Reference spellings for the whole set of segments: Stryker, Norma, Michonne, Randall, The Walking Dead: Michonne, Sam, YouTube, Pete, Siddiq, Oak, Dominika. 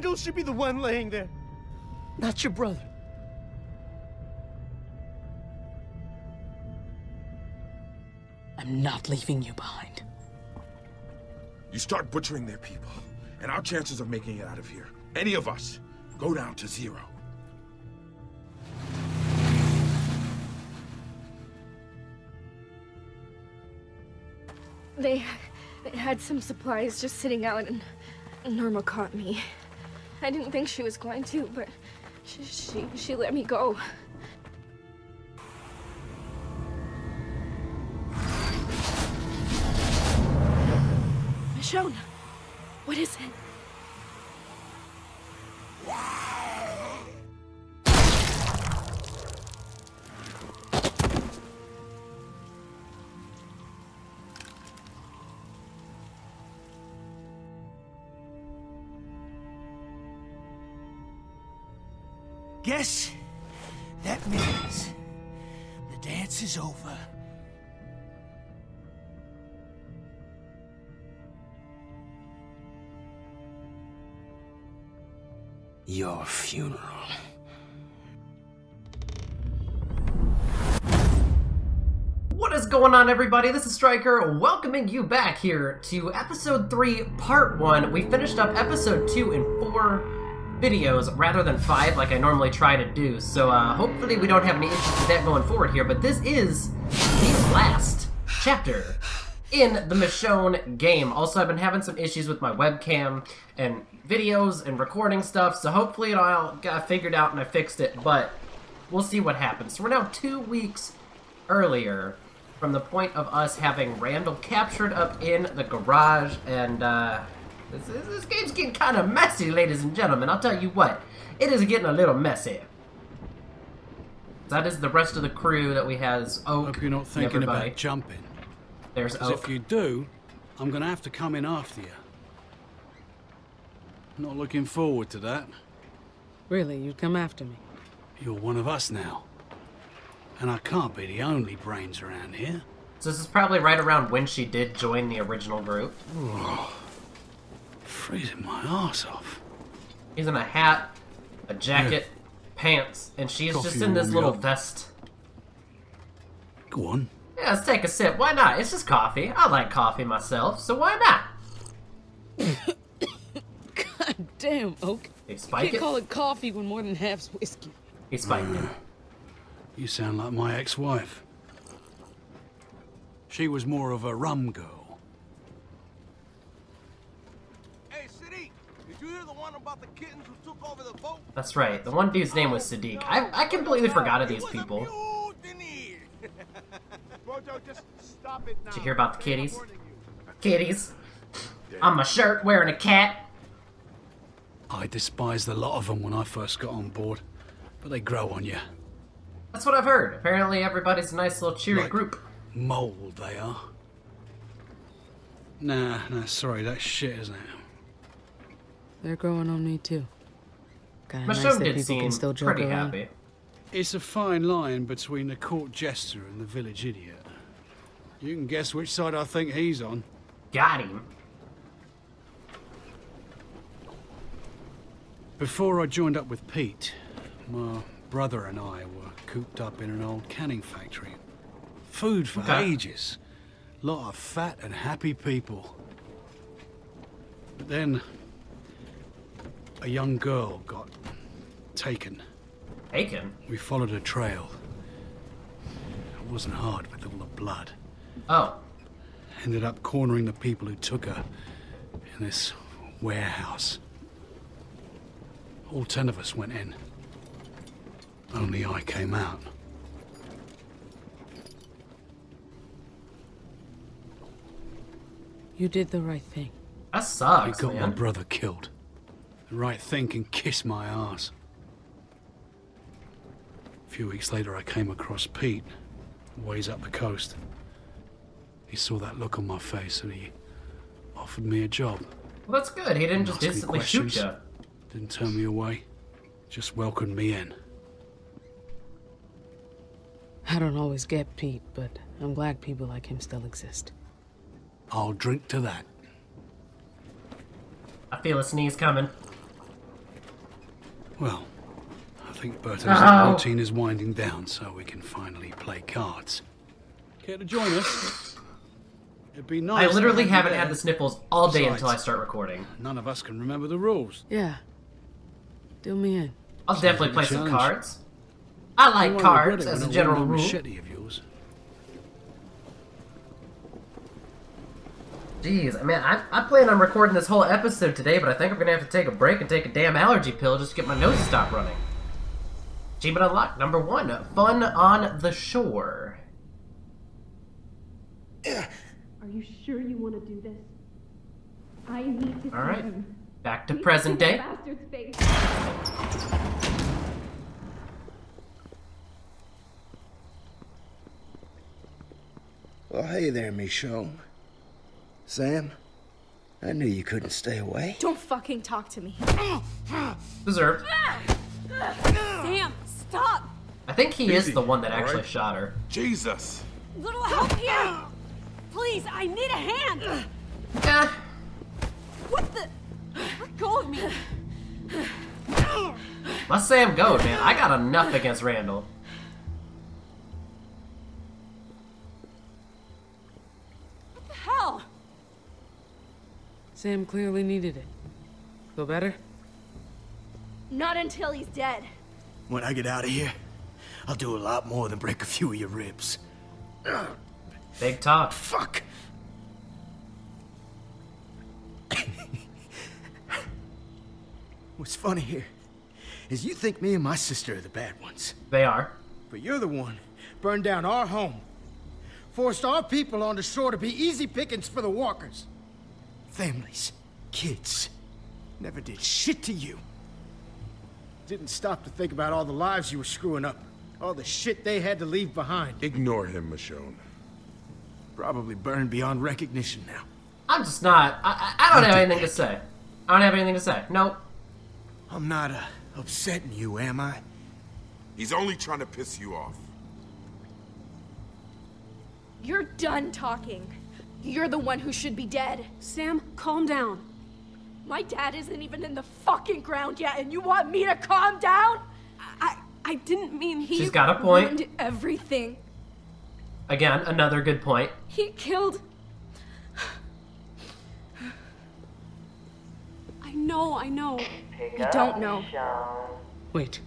Randall should be the one laying there, not your brother. I'm not leaving you behind. You start butchering their people, and our chances of making it out of here, any of us, go down to zero. They had some supplies just sitting out, and Norma caught me. I didn't think she was going to, but she let me go. Michonne, what is it? Guess that means the dance is over. Your funeral. What is going on, everybody? This is Stryker, welcoming you back here to episode 3, part 1. We finished up episode 2 in 4 videos rather than 5 like I normally try to do, so hopefully we don't have any issues with that going forward here, but this is the last chapter in the Michonne game. Also, I've been having some issues with my webcam and videos and recording stuff, so hopefully it all got figured out and I fixed it, but we'll see what happens. So we're now 2 weeks earlier from the point of us having Randall captured up in the garage, and This game's getting kind of messy, ladies and gentlemen. I'll tell you what, it is getting a little messy. That is the rest of the crew that we has. Oak. Hope you're not thinking about jumping. There's Oak. If you do, I'm gonna have to come in after you. Not looking forward to that. Really, you'd come after me? You're one of us now, and I can't be the only brains around here. So this is probably right around when she did join the original group. Freezing my ass off. He's in a hat, a jacket, pants, and she's just in this little vest. Go on. Yeah, let's take a sip. Why not? It's just coffee. I like coffee myself, so why not? God damn, Oak. You can't call it coffee when more than half's whiskey. He spiked it. You sound like my ex-wife. She was more of a rum girl. About the kittens who took over the boat. That's right. The one dude's name was Siddiq. I completely forgot of these people. Did you hear about the kitties? Kitties. On my shirt, wearing a cat. I despised a lot of them when I first got on board, but they grow on you. That's what I've heard. Apparently everybody's a nice little cheery group. Mold they are. Nah, sorry, that shit isn't it. They're growing on me too. Kind of nice that people can still joke around. It's a fine line between the court jester and the village idiot. You can guess which side I think he's on. Got him. Before I joined up with Pete, my brother and I were cooped up in an old canning factory. Food for ages. Lot of fat and happy people. But then a young girl got taken. Taken? We followed a trail. It wasn't hard with all the blood. Oh. Ended up cornering the people who took her in this warehouse. All 10 of us went in. Only I came out. You did the right thing. That sucks, man. You got my brother killed. The right thing can kiss my ass. A few weeks later, I came across Pete, ways up the coast. He saw that look on my face and he offered me a job. Well, that's good. He didn't just instantly shoot you. Didn't turn me away. Just welcomed me in. I don't always get Pete, but I'm glad people like him still exist. I'll drink to that. I feel a sneeze coming. Well, I think Bertham's routine is winding down, so we can finally play cards. Care to join us? It'd be nice. I literally haven't had the sniffles all day until I start recording. None of us can remember the rules. Yeah. Deal me in. I'll definitely play some cards. I like cards as a general rule. Jeez, man, I plan on recording this whole episode today, but I think I'm gonna have to take a break and take a damn allergy pill just to get my nose to stop running. Achievement unlocked, number 1, fun on the shore. Are you sure you want to do this? I need to. All right, back to present day. Well, hey there, Michonne. Sam, I knew you couldn't stay away. Don't fucking talk to me. Deserved. Sam, stop! I think he is the one that actually shot her. Jesus. Little help here! Please, I need a hand! What the? Let go of me! Let Sam go, man. I got enough against Randall. Sam clearly needed it. Feel better? Not until he's dead. When I get out of here, I'll do a lot more than break a few of your ribs. Big talk. Fuck. What's funny here is you think me and my sister are the bad ones. They are. But you're the one burned down our home. Forced our people on the shore to be easy pickings for the walkers. Families, kids, never did shit to you. Didn't stop to think about all the lives you were screwing up, all the shit they had to leave behind. Ignore him, Michonne. Probably burned beyond recognition now. I'm just not. I don't have anything to say. I don't have anything to say. Nope. I'm not upsetting you, am I? He's only trying to piss you off. You're done talking. You're the one who should be dead. Sam, calm down. My dad isn't even in the fucking ground yet, and you want me to calm down? I didn't mean he. She's got a point. Everything. Again, another good point. He killed. I know. You don't know. Wait.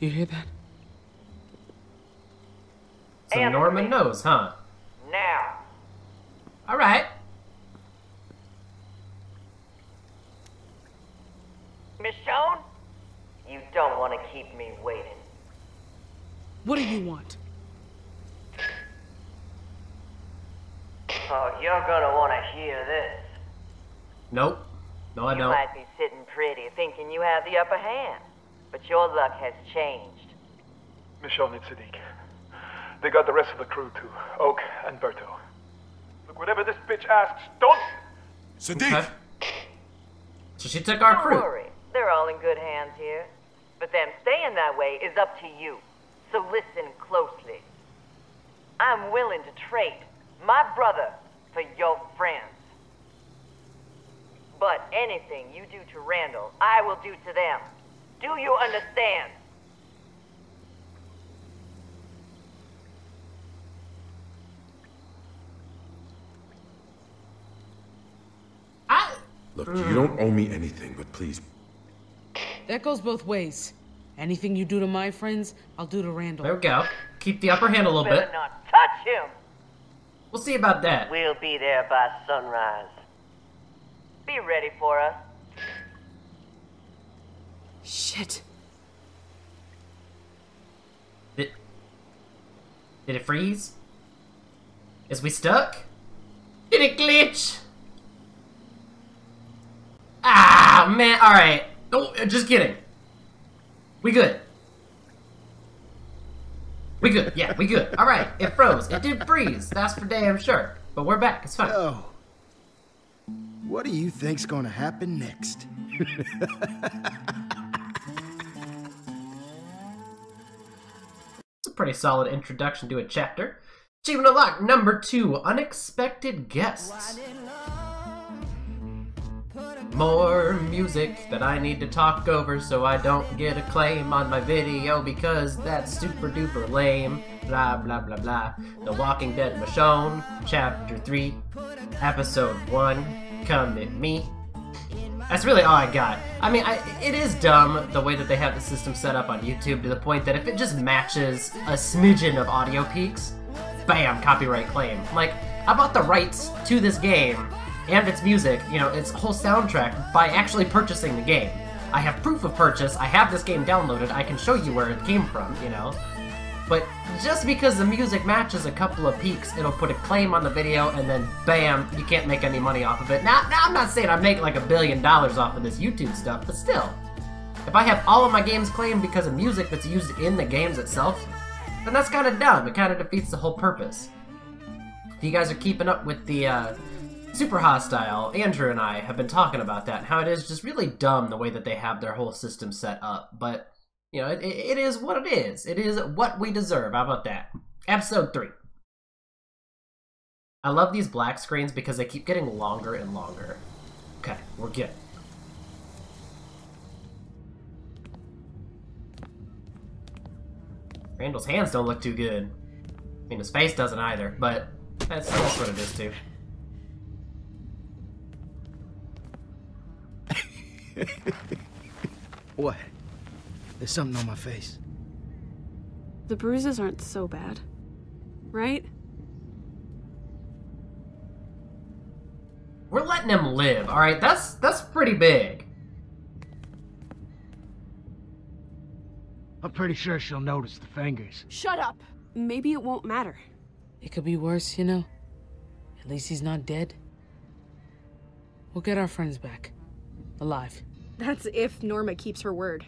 You hear that? So Norman knows, huh? Now. All right. Michonne, you don't want to keep me waiting. What do you want? Oh, you're gonna want to hear this. Nope. No, I don't. You might be sitting pretty, thinking you have the upper hand, but your luck has changed. Michonne and Siddiq. They got the rest of the crew too. Oak and Berto. Whatever this bitch asks, don't. Siddiq. So she took our crew. Don't worry, they're all in good hands here. But them staying that way is up to you. So listen closely. I'm willing to trade my brother for your friends. But anything you do to Randall, I will do to them. Do you understand? Look, you don't owe me anything, but please. That goes both ways. Anything you do to my friends, I'll do to Randall. There we go. Keep the upper hand a little bit. Not touch him. We'll see about that. We'll be there by sunrise. Be ready for us. Shit. Did it freeze? Is we stuck? Did it glitch? Ah, man, alright. Oh, just kidding. We good. We good, yeah, we good. Alright, it froze. It did freeze. That's for damn sure. But we're back. It's fine. Oh. What do you think's gonna happen next? It's a pretty solid introduction to a chapter. Achievement unlocked, number 2, unexpected guests. More music that I need to talk over so I don't get a claim on my video because that's super duper lame. Blah blah blah blah. The Walking Dead Michonne, Chapter 3, Episode 1, Come at Me. That's really all I got. I mean, it is dumb the way that they have the system set up on YouTube to the point that if it just matches a smidgen of audio peaks, bam, copyright claim. Like, I bought the rights to this game and its music, you know, its whole soundtrack, by actually purchasing the game. I have proof of purchase, I have this game downloaded, I can show you where it came from, you know? But just because the music matches a couple of peaks, it'll put a claim on the video, and then bam, you can't make any money off of it. Now I'm not saying I make like $1 billion off of this YouTube stuff, but still. If I have all of my games claimed because of music that's used in the games itself, then that's kinda dumb, it kinda defeats the whole purpose. If you guys are keeping up with the, Super Hostile, Andrew and I have been talking about that, and how it is just really dumb the way that they have their whole system set up, but, you know, it is what it is. It is what we deserve. How about that? Episode 3. I love these black screens because they keep getting longer and longer. Okay, we're good. Randall's hands don't look too good. I mean, his face doesn't either, but that's what it is, too. What? There's something on my face. The bruises aren't so bad, right? We're letting him live, alright? That's pretty big. I'm pretty sure she'll notice the fingers. Shut up! Maybe it won't matter. It could be worse, you know? At least he's not dead. We'll get our friends back. Alive. That's if Norma keeps her word.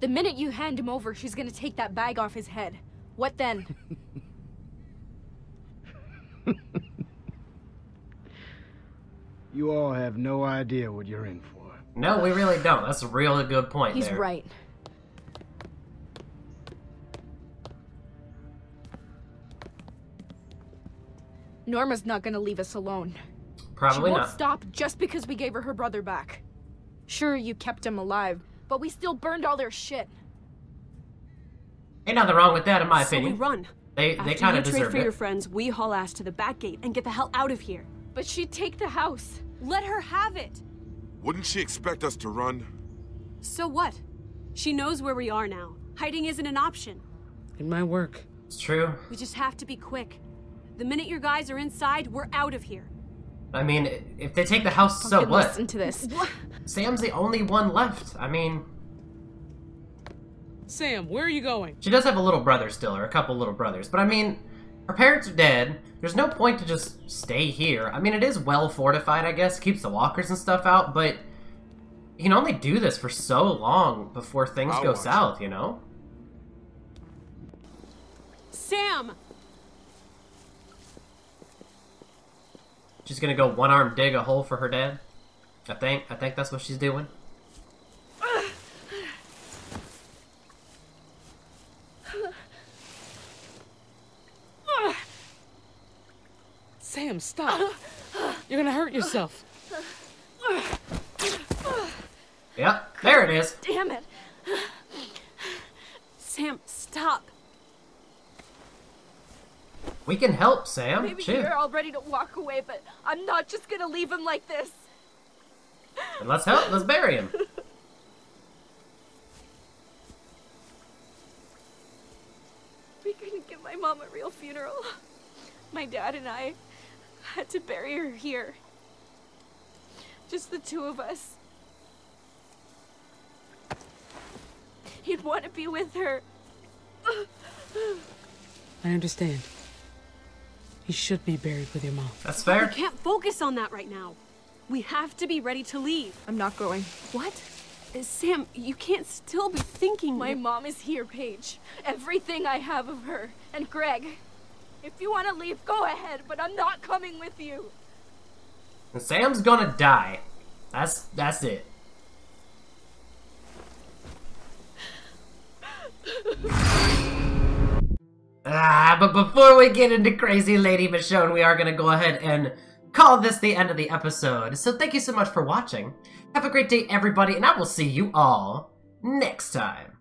The minute you hand him over, she's gonna take that bag off his head. What then? You all have no idea what you're in for. No, we really don't. That's a really good point. He's right. Norma's not gonna leave us alone. Probably not. She won't stop just because we gave her brother back. Sure, you kept him alive, but we still burned all their shit. Ain't nothing wrong with that, in my opinion. So we run. They kind of deserve it. After you trade for your friends, we haul ass to the back gate and get the hell out of here. But she'd take the house. Let her have it. Wouldn't she expect us to run? So what? She knows where we are now. Hiding isn't an option. In my work. It's true. We just have to be quick. The minute your guys are inside, we're out of here. I mean, if they take the house, so what? Listen to this. What? Sam's the only one left. I mean... Sam, where are you going? She does have a little brother still, or a couple little brothers. But I mean, her parents are dead. There's no point to just stay here. I mean, it is well fortified, I guess. Keeps the walkers and stuff out, but... You can only do this for so long before things go south, you know? Sam! She's gonna go one-arm dig a hole for her dad. I think that's what she's doing. Sam, stop. You're gonna hurt yourself. Yep, there it is. Damn it. Sam, stop. We can help, Sam. Maybe you're all ready to walk away, but I'm not just gonna leave him like this. And let's help. Let's bury him. We couldn't give my mom a real funeral. My dad and I had to bury her here. Just the two of us. He'd want to be with her. I understand. You should be buried with your mom. That's fair. We can't focus on that right now. We have to be ready to leave. I'm not going. What? Sam, you can't still be thinking. My mom is here, Paige. Everything I have of her. And Greg. If you want to leave, go ahead, but I'm not coming with you. And Sam's gonna die. That's it. But before we get into Crazy Lady Michonne, we are going to go ahead and call this the end of the episode. So thank you so much for watching. Have a great day, everybody, and I will see you all next time.